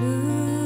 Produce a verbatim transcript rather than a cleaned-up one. true.